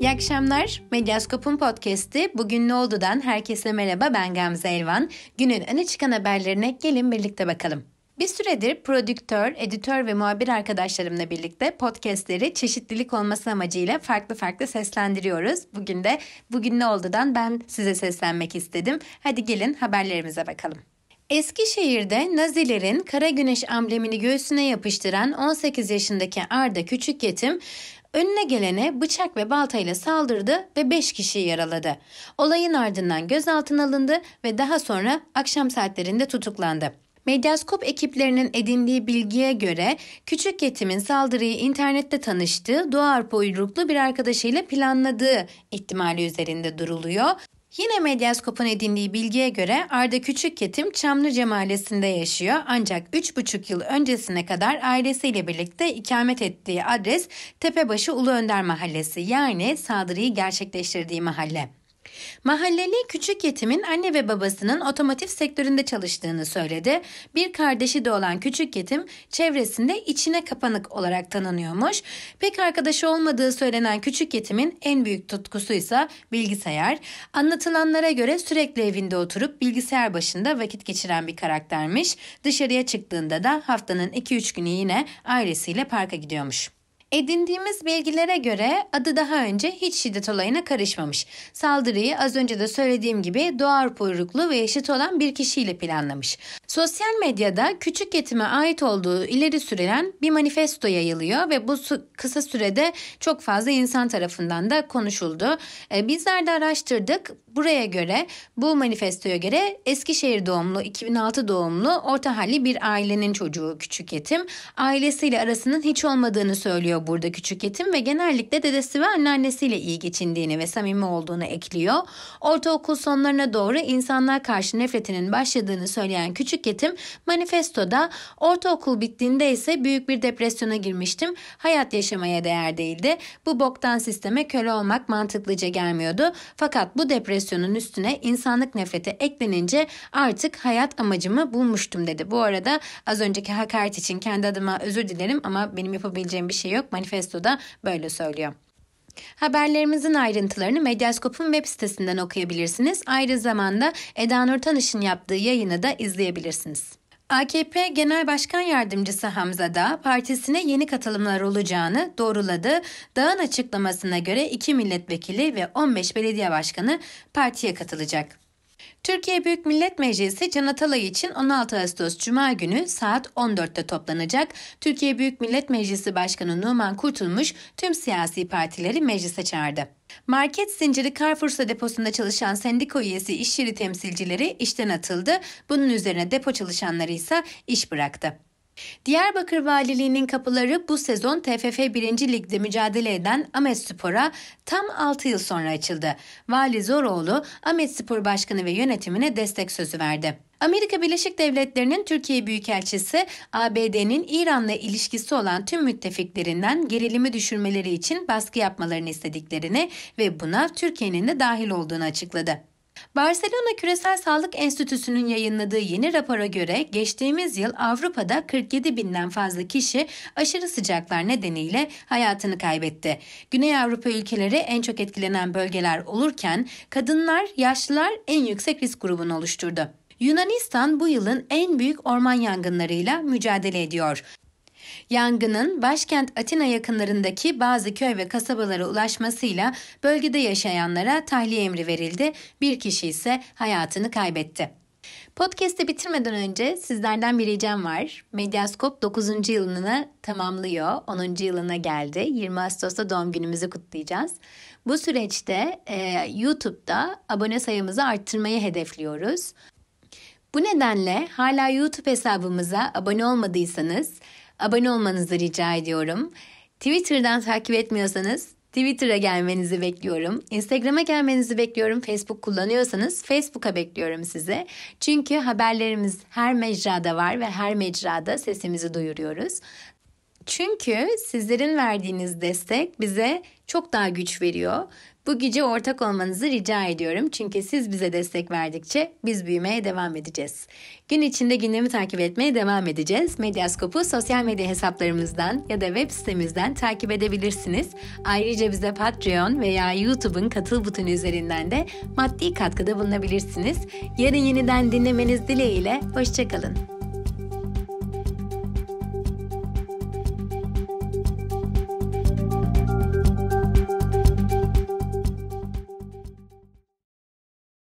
İyi akşamlar. Medyascope'un podcast'i Bugün Ne Oldu'dan herkese merhaba, ben Gamze Elvan. Günün öne çıkan haberlerine gelin birlikte bakalım. Bir süredir prodüktör, editör ve muhabir arkadaşlarımla birlikte podcastleri çeşitlilik olması amacıyla farklı seslendiriyoruz. Bugün de Bugün Ne Oldu'dan ben size seslenmek istedim. Hadi gelin haberlerimize bakalım. Eskişehir'de Nazilerin kara güneş amblemini göğsüne yapıştıran 18 yaşındaki Arda Küçükyetim önüne gelene bıçak ve baltayla saldırdı ve 5 kişiyi yaraladı. Olayın ardından gözaltına alındı ve daha sonra akşam saatlerinde tutuklandı. Medyascope ekiplerinin edindiği bilgiye göre Küçükyetimin saldırıyı internette tanıştığı Doğu Avrupa uyruklu bir arkadaşıyla planladığı ihtimali üzerinde duruluyor. Yine Medyascope'un edindiği bilgiye göre Arda Küçükyetim Çamlıca mahallesinde yaşıyor, ancak 3,5 yıl öncesine kadar ailesiyle birlikte ikamet ettiği adres Tepebaşı Uluönder mahallesi, yani saldırıyı gerçekleştirdiği mahalle. Mahalleli Küçükyetimin anne ve babasının otomotiv sektöründe çalıştığını söyledi. Bir kardeşi de olan Küçükyetim çevresinde içine kapanık olarak tanınıyormuş. Pek arkadaşı olmadığı söylenen Küçükyetimin en büyük tutkusuysa bilgisayar. Anlatılanlara göre sürekli evinde oturup bilgisayar başında vakit geçiren bir karaktermiş. Dışarıya çıktığında da haftanın 2-3 günü yine ailesiyle parka gidiyormuş. Edindiğimiz bilgilere göre adı daha önce hiç şiddet olayına karışmamış. Saldırıyı az önce de söylediğim gibi Doğu Avrupa uyruklu ve eşit olan bir kişiyle planlamış. Sosyal medyada Küçükyetime ait olduğu ileri sürülen bir manifesto yayılıyor ve bu kısa sürede çok fazla insan tarafından da konuşuldu. Bizler de araştırdık. Bu manifestoya göre Eskişehir doğumlu, 2006 doğumlu, orta halli bir ailenin çocuğu Küçükyetim. Ailesiyle arasının hiç olmadığını söylüyor burada Küçükyetim ve genellikle dedesi ve anneannesiyle iyi geçindiğini ve samimi olduğunu ekliyor. Ortaokul sonlarına doğru insanlar karşı nefretinin başladığını söyleyen Küçükyetim manifestoda "Ortaokul bittiğinde ise büyük bir depresyona girmiştim. Hayat yaşamaya değer değildi. Bu boktan sisteme köle olmak mantıklıca gelmiyordu. Fakat bu depresyonun üstüne insanlık nefreti eklenince artık hayat amacımı bulmuştum" dedi. Bu arada az önceki hakaret için kendi adıma özür dilerim ama benim yapabileceğim bir şey yok. Manifestoda böyle söylüyor. Haberlerimizin ayrıntılarını Medyascope'un web sitesinden okuyabilirsiniz. Ayrı zamanda Eda Nur Tanış'ın yaptığı yayını da izleyebilirsiniz. AKP Genel Başkan Yardımcısı Hamza Dağ, partisine yeni katılımlar olacağını doğruladı. Dağ'ın açıklamasına göre 2 milletvekili ve 15 belediye başkanı partiye katılacak. Türkiye Büyük Millet Meclisi Can Atalay için 16 Ağustos Cuma günü saat 14'te toplanacak. Türkiye Büyük Millet Meclisi Başkanı Numan Kurtulmuş tüm siyasi partileri meclise çağırdı. Market zinciri Carrefour'sa deposunda çalışan sendika üyesi iş yeri temsilcileri işten atıldı. Bunun üzerine depo çalışanları ise iş bıraktı. Diyarbakır Valiliği'nin kapıları bu sezon TFF 1. Lig'de mücadele eden Ahmetspor'a tam 6 yıl sonra açıldı. Vali Zoroğlu, Ahmetspor Başkanı ve yönetimine destek sözü verdi. Amerika Birleşik Devletleri'nin Türkiye Büyükelçisi, ABD'nin İran'la ilişkisi olan tüm müttefiklerinden gerilimi düşürmeleri için baskı yapmalarını istediklerini ve buna Türkiye'nin de dahil olduğunu açıkladı. Barcelona Küresel Sağlık Enstitüsü'nün yayınladığı yeni rapora göre geçtiğimiz yıl Avrupa'da 47 binden fazla kişi aşırı sıcaklar nedeniyle hayatını kaybetti. Güney Avrupa ülkeleri en çok etkilenen bölgeler olurken kadınlar, yaşlılar en yüksek risk grubunu oluşturdu. Yunanistan bu yılın en büyük orman yangınlarıyla mücadele ediyor. Yangının başkent Atina yakınlarındaki bazı köy ve kasabalara ulaşmasıyla bölgede yaşayanlara tahliye emri verildi. Bir kişi ise hayatını kaybetti. Podcast'ı bitirmeden önce sizlerden bir ricam var. Medyascope 9. yılını tamamlıyor. 10. yılına geldi. 20 Ağustos'ta doğum günümüzü kutlayacağız. Bu süreçte YouTube'da abone sayımızı arttırmayı hedefliyoruz. Bu nedenle hala YouTube hesabımıza abone olmadıysanız abone olmanızı rica ediyorum. Twitter'dan takip etmiyorsanız Twitter'a gelmenizi bekliyorum. Instagram'a gelmenizi bekliyorum. Facebook kullanıyorsanız Facebook'a bekliyorum sizi. Çünkü haberlerimiz her mecrada var ve her mecrada sesimizi duyuruyoruz. Çünkü sizlerin verdiğiniz destek bize çok daha güç veriyor. Bu güce ortak olmanızı rica ediyorum. Çünkü siz bize destek verdikçe biz büyümeye devam edeceğiz. Gün içinde gündemi takip etmeye devam edeceğiz. Medyascope'u sosyal medya hesaplarımızdan ya da web sitemizden takip edebilirsiniz. Ayrıca bize Patreon veya YouTube'un katıl butonu üzerinden de maddi katkıda bulunabilirsiniz. Yarın yeniden dinlemeniz dileğiyle. Hoşça kalın.